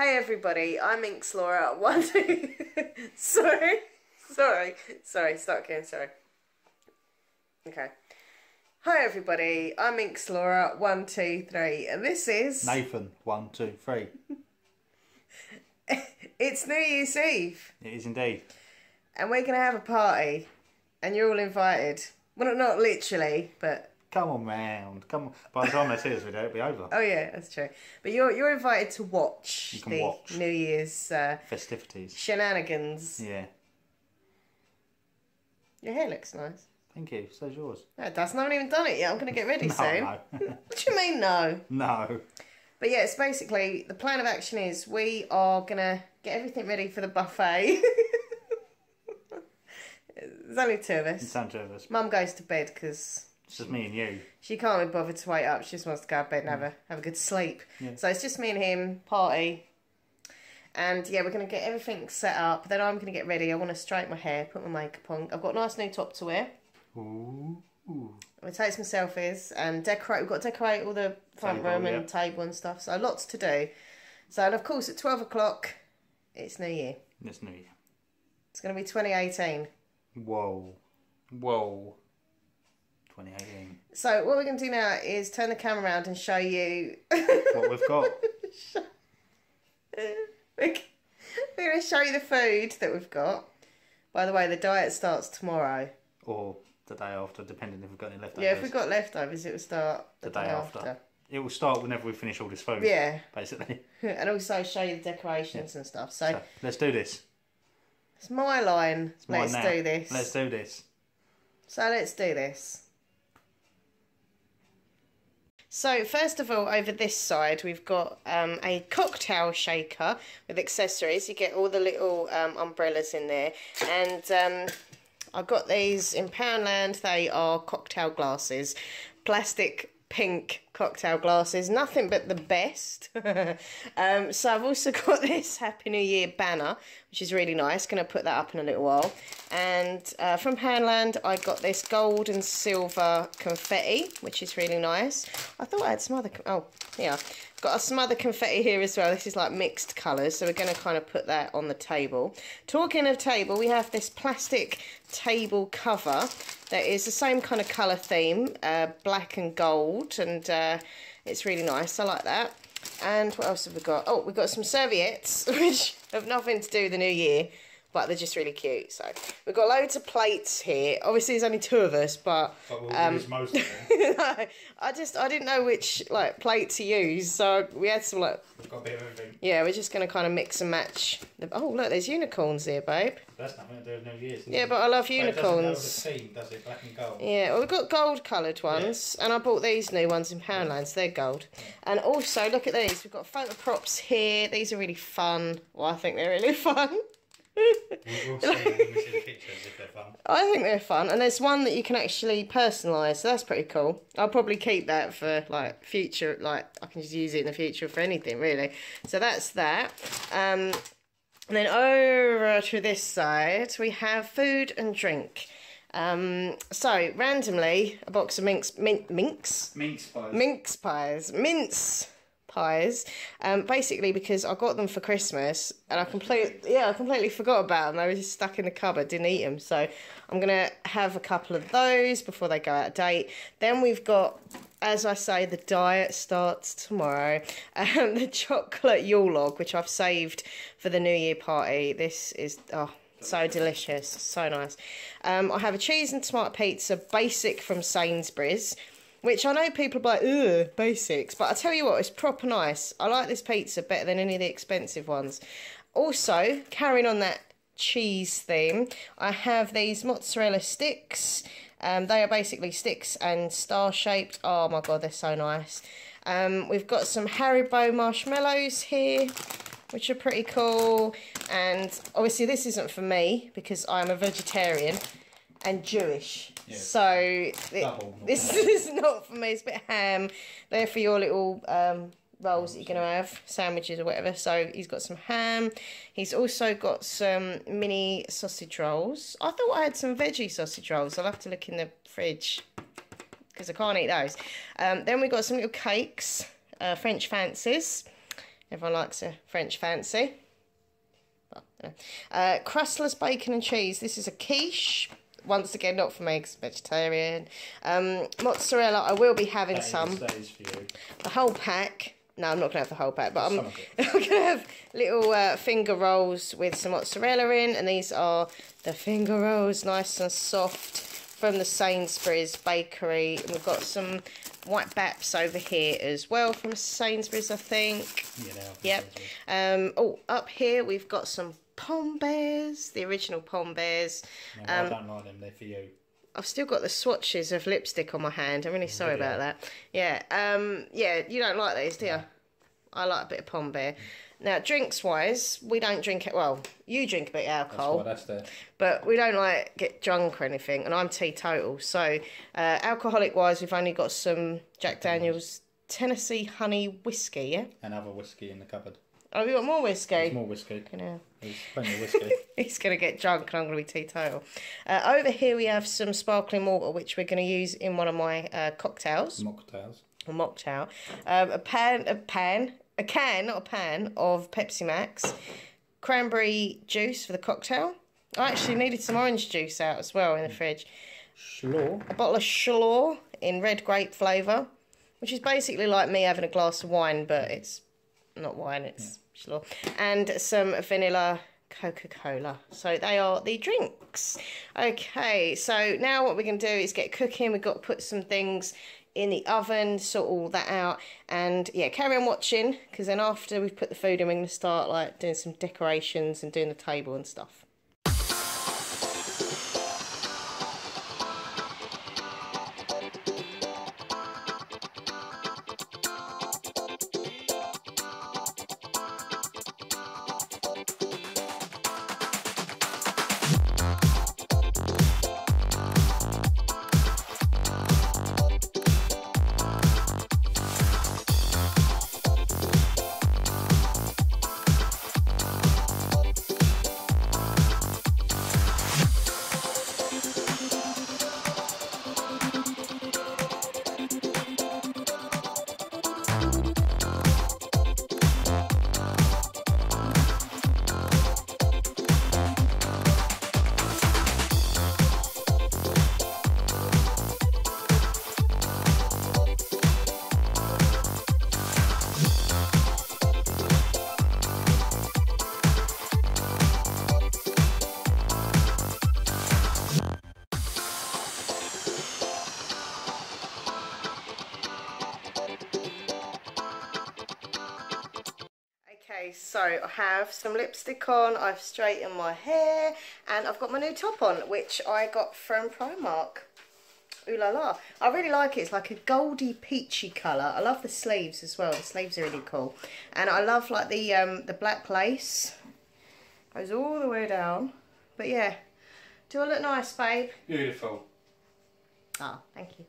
Hey everybody, I'm MinxLaura123. Hi everybody, I'm MinxLaura123, and this is Nathan123. It's New Year's Eve. It is indeed. And we're gonna have a party, and you're all invited. Well, not literally, but come on round. Come on. By the time they see this video, it'll be over. Oh yeah, that's true. But you're invited to watch the New Year's festivities, shenanigans. Yeah. Your hair looks nice. Thank you. So's yours. No, it doesn't. I haven't even done it yet. I'm going to get ready soon. No. What do you mean no? No. But yeah, it's basically the plan of action is we are going to get everything ready for the buffet. There's only two of us. It's only two of us. Mum goes to bed because it's just me and you. She can't be bothered to wake up. She just wants to go to bed and have a good sleep. Yeah. So it's just me and him, party. And yeah, we're going to get everything set up. Then I'm going to get ready. I want to straighten my hair, put my makeup on. I've got a nice new top to wear. Ooh. I'm going to take some selfies and decorate. We've got to decorate all the front room and table and stuff. So lots to do. So, and of course, at 12 o'clock, it's New Year. It's New Year. It's going to be 2018. Whoa. Whoa. 2018. So what we're going to do now is turn the camera around and show you what we've got. We're going to show you the food that we've got. By the way, the diet starts tomorrow. Or the day after, depending if we've got any leftovers. Yeah, if we've got leftovers, it will start the day after. It will start whenever we finish all this food. Yeah. Basically. And also show you the decorations and stuff. So let's do this. It's my line. It's mine. Let's do this. Let's do this. So let's do this. So first of all, over this side, we've got a cocktail shaker with accessories. You get all the little umbrellas in there. And I got these in Poundland. They are cocktail glasses, plastic pink cocktail glasses, nothing but the best. So I've also got this Happy New Year banner, which is really nice. Going to put that up in a little while. And from Poundland, I got this gold and silver confetti, which is really nice. I thought I had some other. Oh, yeah, got some other confetti here as well. This is like mixed colours, so we're going to kind of put that on the table. Talking of table, we have this plastic table cover that is the same kind of colour theme, black and gold, and it's really nice. I like that. And what else have we got? Oh, we've got some serviettes, which have nothing to do with the new year, but they're just really cute. So we've got loads of plates here. Obviously, there's only two of us, but most of them. No, I didn't know which plate to use, so we had some We've got a bit of everything. Yeah, we're just going to kind of mix and match. Oh look, there's unicorns here, babe. That's nothing to do with New Year's. Yeah, but I love unicorns. But it doesn't have the theme, does it? Black and gold. Yeah, well, we've got gold coloured ones, and I bought these new ones in Poundland. They're gold. And also look at these. We've got photo props here. These are really fun. Well, I think they're really fun. We'll see them in the pictures if they're fun. I think they're fun, and there's one that you can actually personalise, so that's pretty cool. I'll probably keep that for future, I can just use it in the future for anything really. So that's that. And then over to this side we have food and drink. So randomly a box of mince pies, basically because I got them for Christmas and I completely forgot about them. They were just stuck in the cupboard, didn't eat them. So I'm gonna have a couple of those before they go out of date. Then we've got, as I say, the diet starts tomorrow. The chocolate Yule log, which I've saved for the New Year party. This is so delicious, so nice. I have a cheese and tomato pizza, basic from Sainsbury's. Which I know people are like, ugh, basics. But I tell you what, it's proper nice. I like this pizza better than any of the expensive ones. Also, carrying on that cheese theme, I have these mozzarella sticks. They are basically sticks and star-shaped. Oh my God, they're so nice. We've got some Haribo marshmallows here, which are pretty cool. And obviously this isn't for me because I'm a vegetarian and Jewish. Yes. So this is not for me. It's a bit ham. They're for your little rolls that you're going to have, sandwiches or whatever. So he's got some ham. He's also got some mini sausage rolls. I thought I had some veggie sausage rolls. I'll have to look in the fridge because I can't eat those. Then we got some little cakes, French fancies. Everyone likes a French fancy. Well, anyway. Crustless bacon and cheese. This is a quiche. Once again, not for me because it's vegetarian. Mozzarella, I will be having some. That is for you. The whole pack. No, I'm not going to have the whole pack, but I'm going to have little finger rolls with some mozzarella in. And these are the finger rolls, nice and soft, from the Sainsbury's bakery. And we've got some white baps over here as well from Sainsbury's, I think. Yeah. Yep. Oh, up here we've got some Pom Bears, the original Pom Bears. No, I don't like them, they're for you. I've still got the swatches of lipstick on my hand. I'm really sorry about that. Yeah, yeah, you don't like these, do you? No. I like a bit of Pom Bear. Now, drinks-wise, we don't drink it. Well, you drink a bit of alcohol. That's but we don't like get drunk or anything, and I'm teetotal. So, alcoholic-wise, we've only got some Jack Daniels Tennessee Honey Whiskey, yeah? And other whiskey in the cupboard. Oh, have you got more whiskey? There's more whiskey. You know. There's plenty of whiskey. He's going to get drunk and I'm going to be teetotal. Over here we have some sparkling water, which we're going to use in one of my cocktails. Mocktails. A mocktail. A can of Pepsi Max. Cranberry juice for the cocktail. I actually needed some orange juice out as well in the fridge. Shloer. A bottle of Shloer in red grape flavour, which is basically like me having a glass of wine, but it's not wine, it's Shloer. And some vanilla Coca-Cola. So they are the drinks. Okay, so now what we're going to do is get cooking. We've got to put some things in the oven, sort all that out, and yeah, carry on watching, because then after we've put the food in, we're going to start like doing some decorations and doing the table and stuff. So I have some lipstick on, I've straightened my hair, and I've got my new top on, which I got from Primark. Ooh la la. I really like it. It's like a goldy peachy colour. I love the sleeves as well. The sleeves are really cool. And I love like the black lace. Goes all the way down. But yeah. Do I look nice, babe? Beautiful. Oh, thank you.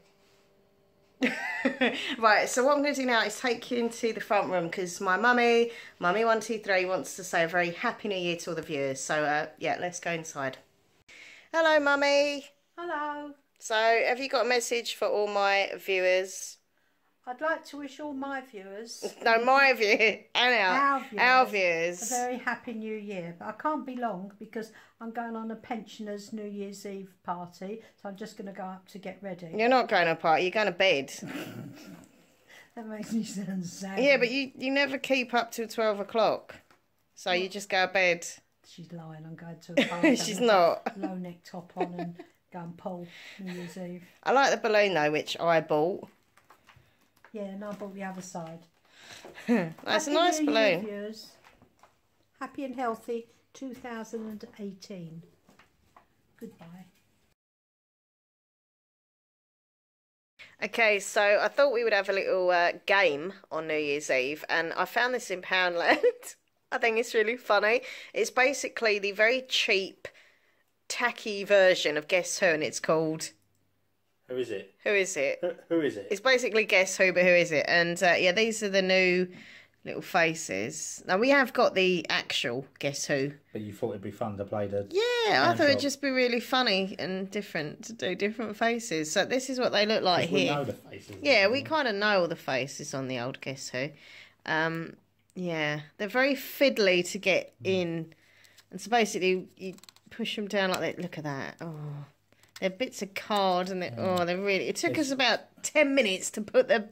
Right, so what I'm going to do now is take you into the front room, because my mummy, Mummy123, wants to say a very happy new year to all the viewers. So yeah, let's go inside. Hello, mummy. Hello. So have you got a message for all my viewers? I'd like to wish all my viewers. No, my viewers and our viewers. A very happy new year. But I can't be long because I'm going on a pensioners' New Year's Eve party. So I'm just going to go up to get ready. You're not going to a party. You're going to bed. That makes me sound sad. Yeah, but you never keep up till 12 o'clock. So you just go to bed. She's lying. I'm going to a party. She's not. Low neck top on and go and poll New Year's Eve. I like the balloon though, which I bought. Yeah, and I bought the other side. That's a nice balloon. Viewers. Happy and healthy 2018. Goodbye. Okay, so I thought we would have a little game on New Year's Eve, and I found this in Poundland. I think it's really funny. It's basically the very cheap, tacky version of Guess Who, and it's called... Who is it? Who is it? Who is it? It's basically Guess Who, but who is it? And yeah, these are the new little faces. Now, we have got the actual Guess Who. But you thought it'd be fun to play the... Yeah, I thought it'd just be really funny and different to do different faces. So this is what they look like here. We know the faces. Yeah, we kind of know all the faces on the old Guess Who. Yeah, they're very fiddly to get in. And so basically you push them down like that. Look at that. Oh, they're bits of card and they're really... It took us about 10 minutes to put the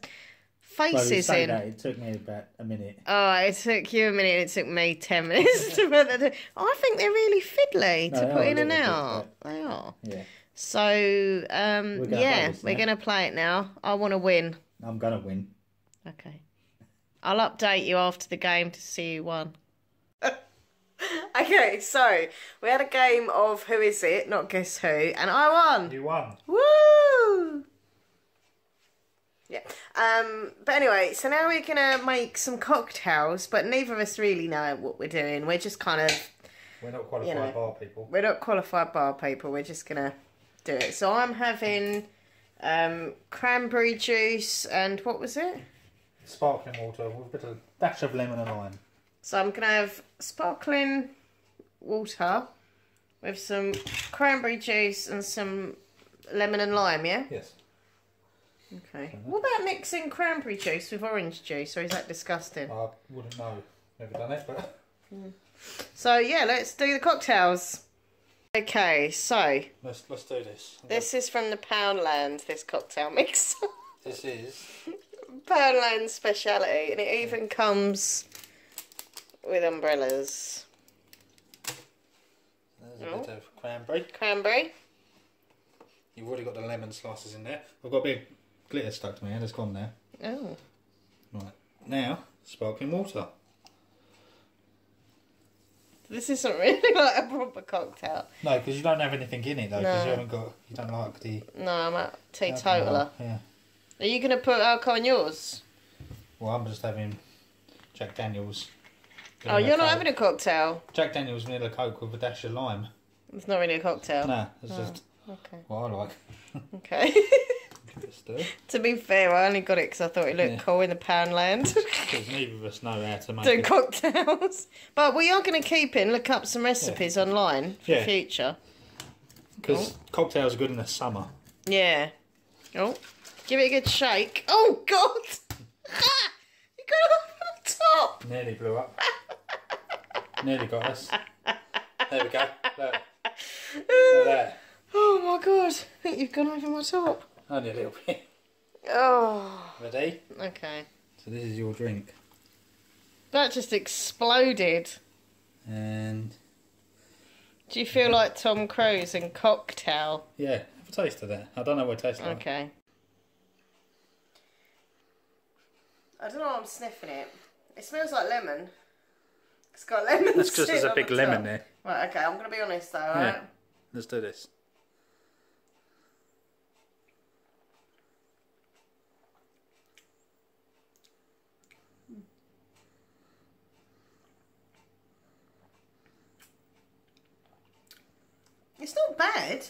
faces in. That, it took me about a minute. Oh, it took you a minute. It took me 10 minutes to put that. I think they're really fiddly to put in and out. They are. Yeah. So, yeah, we're going to play it now. I want to win. I'm going to win. Okay. I'll update you after the game to see who won. Okay, so we had a game of Who Is It, not Guess Who, and I won. You won. Woo! Yeah. But anyway, so now we're going to make some cocktails, but neither of us really know what we're doing. We're just kind of... We're not qualified bar people. We're not qualified bar people. We're just going to do it. So I'm having cranberry juice and what was it? Sparkling water with a bit of dash of lemon and lime. So I'm going to have sparkling water with some cranberry juice and some lemon and lime, yeah? Yes. Okay. What about mixing cranberry juice with orange juice, or is that disgusting? I wouldn't know. Never done it, but... Mm. So, yeah, let's do the cocktails. Okay, so... Let's do this. This is from the Poundland, this cocktail mix. This is... Poundland speciality, and it even comes with umbrellas. There's a bit of cranberry. You've already got the lemon slices in there. I've got a bit of glitter stuck to my hand. It's gone now. Oh. Right. Now, sparkling water. This isn't really like a proper cocktail. No, because you don't have anything in it though. Because you haven't got. You don't like the. No, I'm a teetotaller. Yeah. Are you going to put alcohol on yours? Well, I'm just having Jack Daniels. Oh, you're not having a cocktail? Jack Daniels vanilla coke with a dash of lime. It's not really a cocktail? No, it's just what I like. Okay. To be fair, I only got it because I thought it looked cool in the Poundland. Because neither of us know how to make do cocktails. But we are going to keep it and look up some recipes online for the future. Because cocktails are good in the summer. Yeah. Oh. Give it a good shake. Oh, God! You got off on the top! Nearly blew up. Nearly got us. There we go. Look. Look there. Oh, my God. I think you've gone over my top. Only a little bit. Oh. Ready? Okay. So this is your drink. That just exploded. And... Do you feel like Tom Cruise in Cocktail? Yeah. Have a taste of that. I don't know what it tastes like. Okay. I don't know why I'm sniffing it. It smells like lemon. It's got lemon. That's because there's a big lemon there. Right, okay, I'm going to be honest though, alright? Yeah. Let's do this. It's not bad.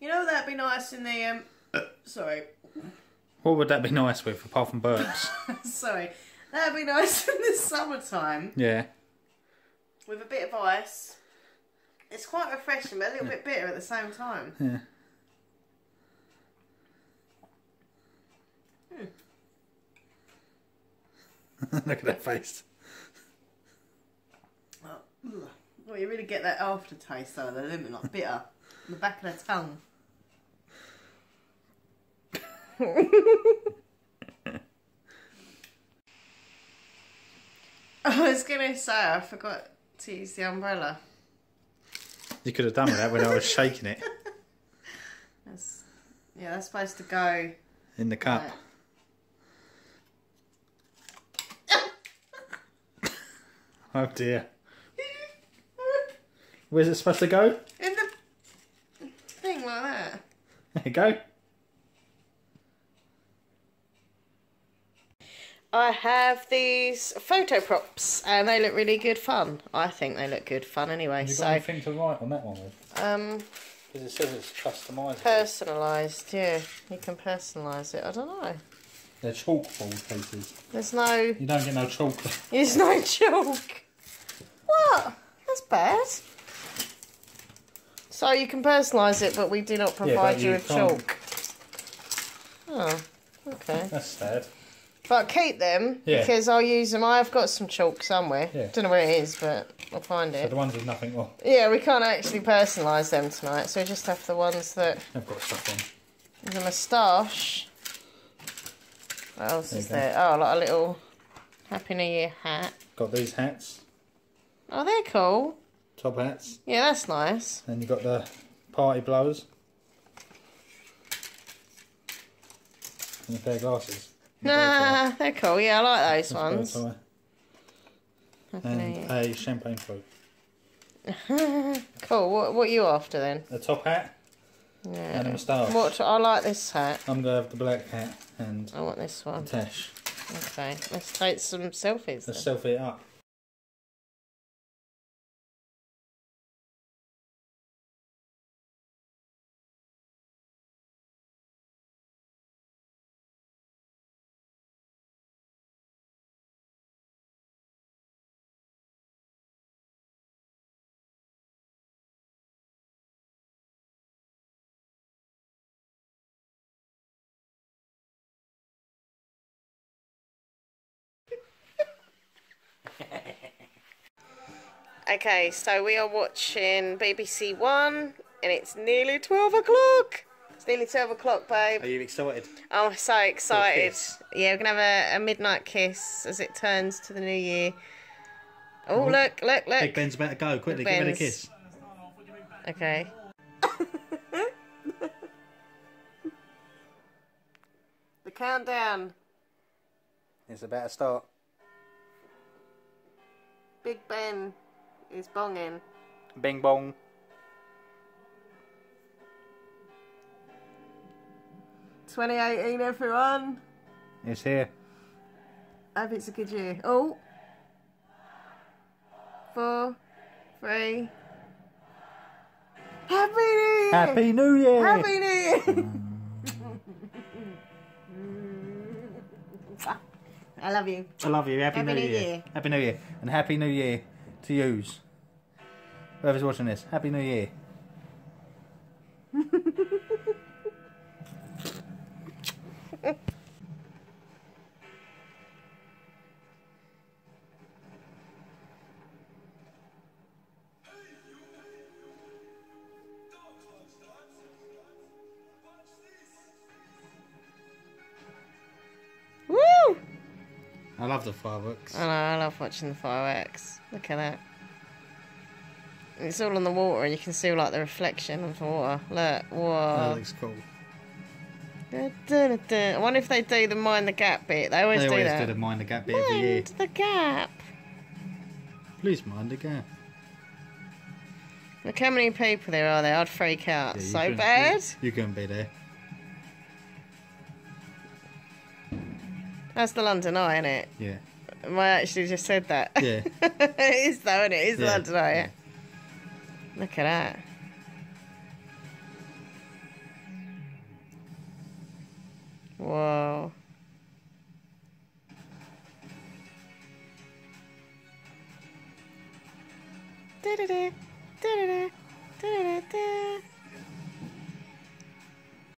You know that'd be nice in the sorry. What would that be nice with apart from burps? Sorry, that'd be nice in the summertime. Yeah. With a bit of ice, it's quite refreshing, but a little bit bitter at the same time. Yeah. Look at that face. Well, you really get that aftertaste though, the lemon, like bitter on the back of their tongue. I was gonna say I forgot to use the umbrella. You could have done with that when I was shaking it. That's, yeah, that's supposed to go in the cup. Right. Oh dear. Where's it supposed to go? In the thing like that. There you go. I have these photo props and they look really good fun. I think they look good fun anyway. Have you got anything to write on that one with? Because it says it's customised. Personalised, yeah. You can personalise it. I don't know. They're chalkboard pieces. There's no... You don't get no chalk. There's no chalk. What? That's bad. So you can personalise it, but we do not provide you with chalk. Oh, okay. That's sad. But keep them, because I'll use them. I've got some chalk somewhere. Yeah. Don't know where it is, but I'll find it. So the ones with nothing on. Yeah, we can't actually personalise them tonight, so we just have the ones that... I've got stuff on. The moustache. What else there is there? Oh, like a little Happy New Year hat. Got these hats. Oh, they're cool. Top hats. Yeah, that's nice. And you've got the party blowers. And a pair of glasses. Nah, they're cool. Yeah, I like those ones. And a champagne flute. Cool. What are you after then? A top hat. Yeah. And a moustache. What? I like this hat. I'm gonna have the black hat and. I want this one. Tash. Okay, let's take some selfies. Let's selfie it up. Okay, so we are watching BBC One, and it's nearly 12 o'clock. It's nearly 12 o'clock, babe. Are you excited? I'm so excited. Yeah, we're going to have a midnight kiss as it turns to the new year. Oh, look. Big Ben's about to go. Quickly, give him a kiss. Okay. The countdown. It's about to start. Big Ben. It's bonging. Bing bong. "2018, everyone. It's here. I hope it's a good year." Oh. 4, 3. Happy New Year! Happy New Year! Happy New Year! I love you. I love you. Happy New Year. Happy New Year. And Happy New Year to use. Whoever's watching this, Happy New Year. Woo! I love the fireworks. I know, I love watching the fireworks. Look at that. It's all on the water, and you can see all, like, the reflection of the water. Look, whoa. That looks cool. Da, da, da, da. I wonder if they do the Mind the Gap bit. They always do the Mind the Gap bit every year. Mind the Gap. Please mind the gap. Look how many people there are there. I'd freak out so bad. You couldn't be there. That's the London Eye, isn't it? Yeah. I actually just said that. Yeah. It is, though, isn't it? It is the London Eye, yeah. Look at that. Whoa. Da da da da da da da da da.